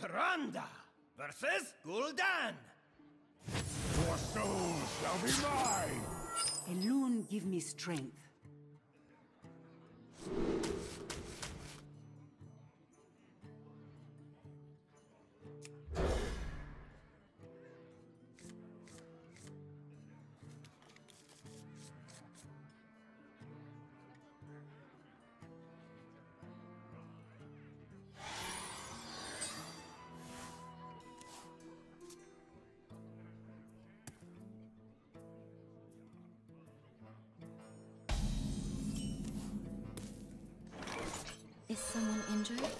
Thranda versus Gul'dan. Your soul shall be mine! Elune, give me strength. Is someone injured?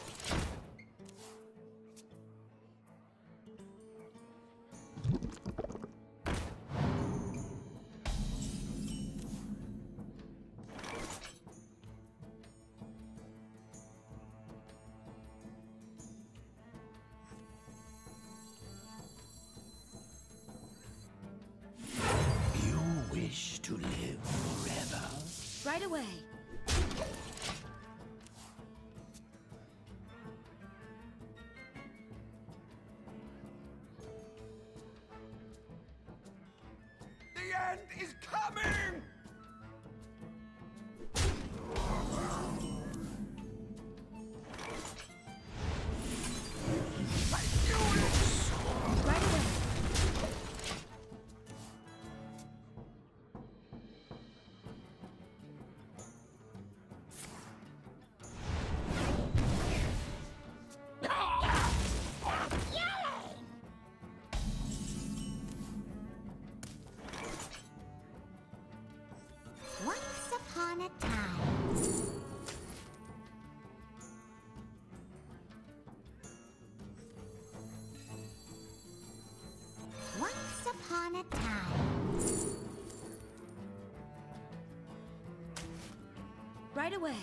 You wish to live forever. Right away. Is coming! Upon a time. Right away.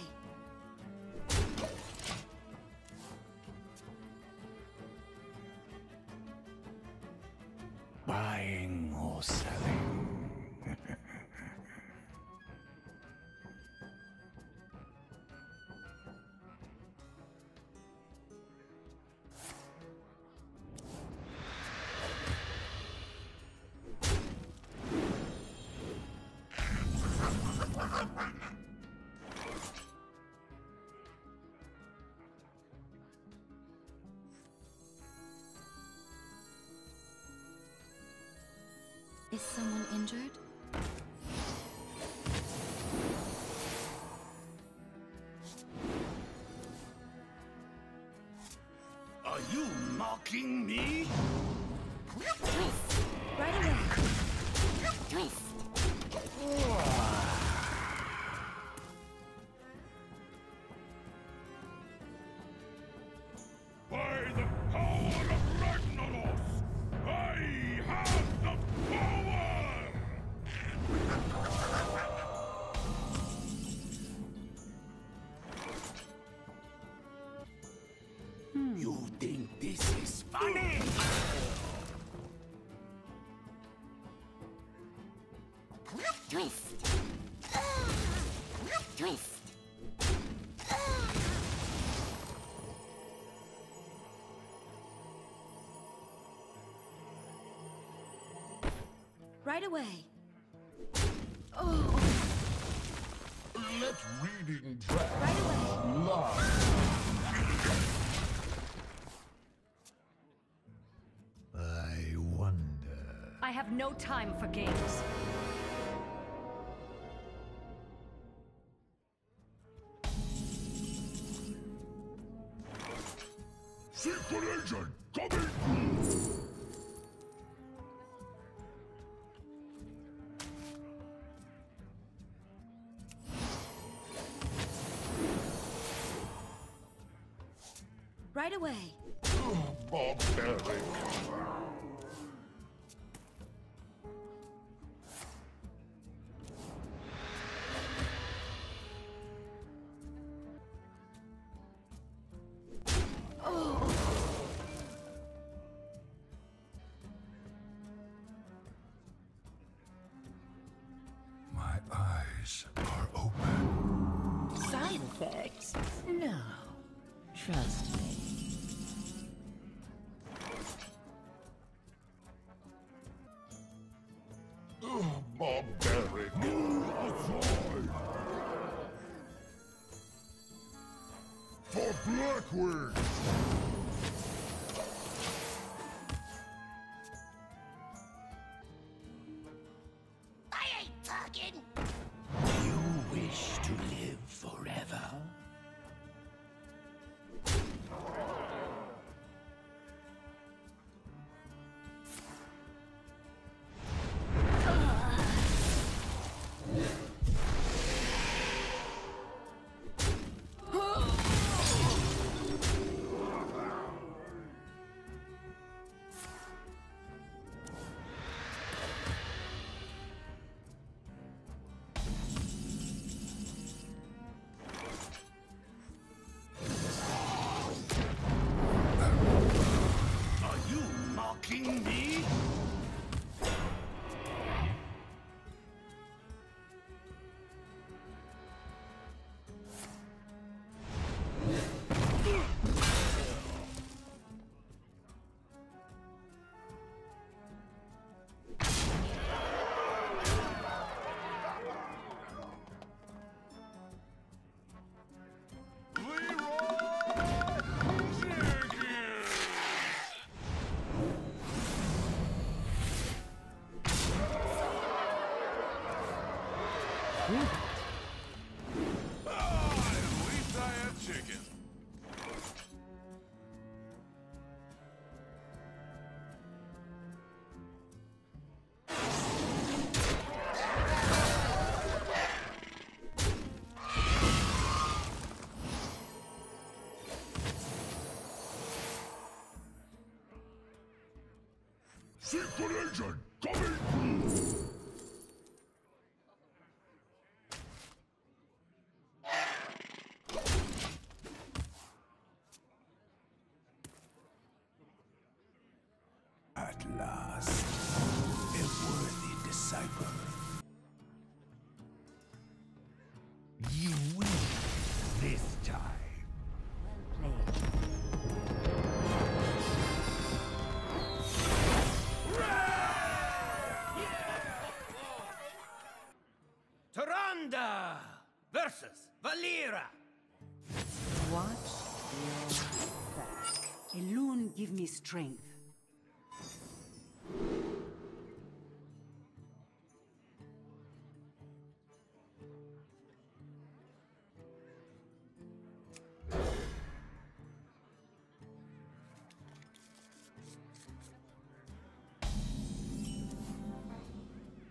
Buying or selling. Is someone injured? Are you mocking me? Twist! Right away! Twist! By the power of Ragnaros, I have the You think this is funny? Twist! Twist! Right away. Oh. Let reading drag. Right away. Love. I wonder... I have no time for games. Secret agent, coming! Right away. My eyes are open. Side effects? No. Trust me. For Blackwing! I ain't talking! You wish to live forever? Secret agent coming through! At last, a worthy disciple. You win this time. Thranda versus Valeera. Watch your back. Elune, give me strength.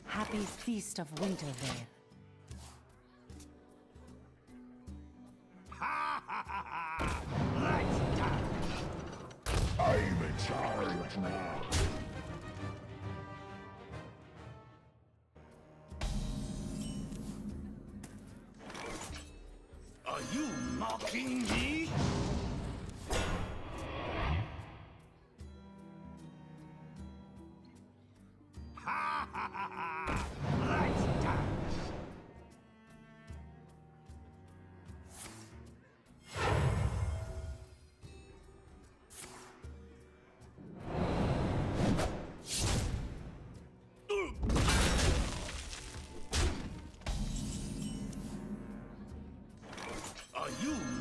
Happy feast of winter there. Now. Are you mocking me? Ha ha ha ha! Right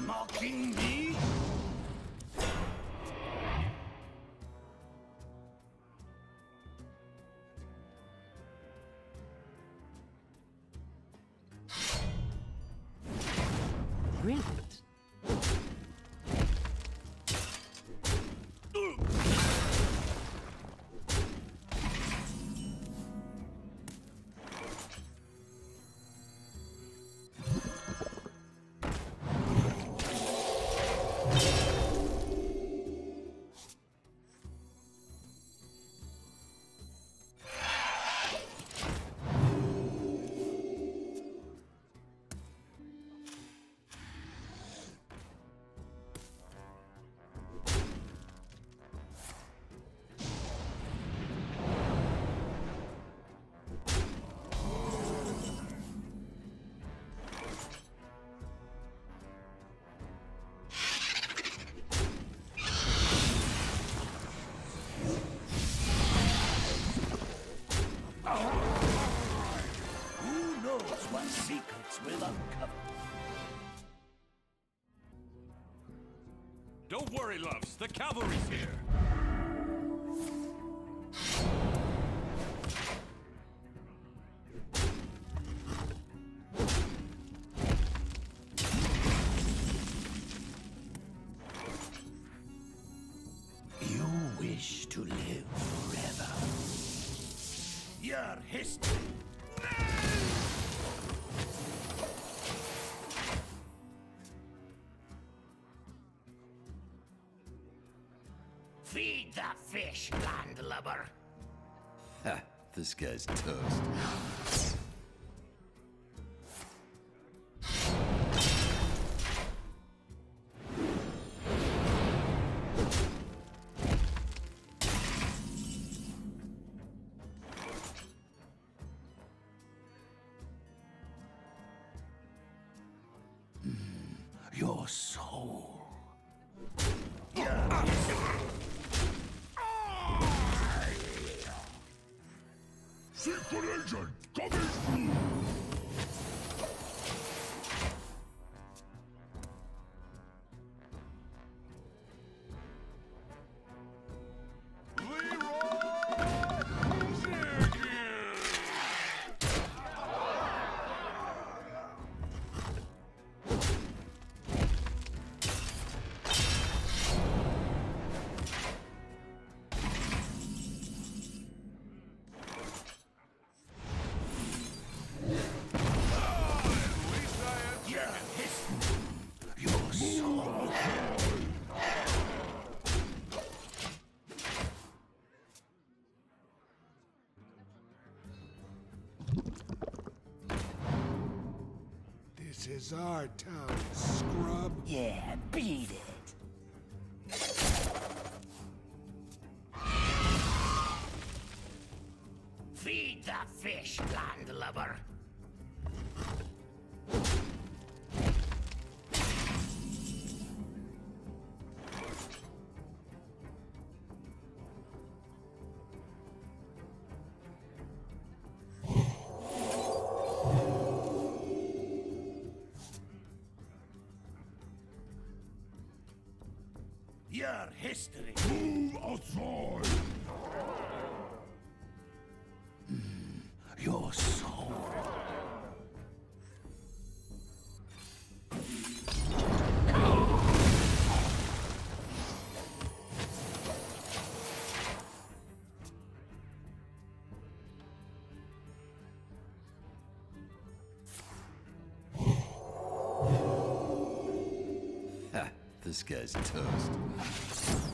mocking me? Brilliant. Hurry, loves. The cavalry's here. You wish to live forever. Your history. Feed the fish, landlubber! Ha! This guy's toast. Your soul. Secret agent, coming through! This is our town, scrub. Yeah, beat it. Feed the fish, landlubber. Your history. Move outside. Your soul. This guy's toast.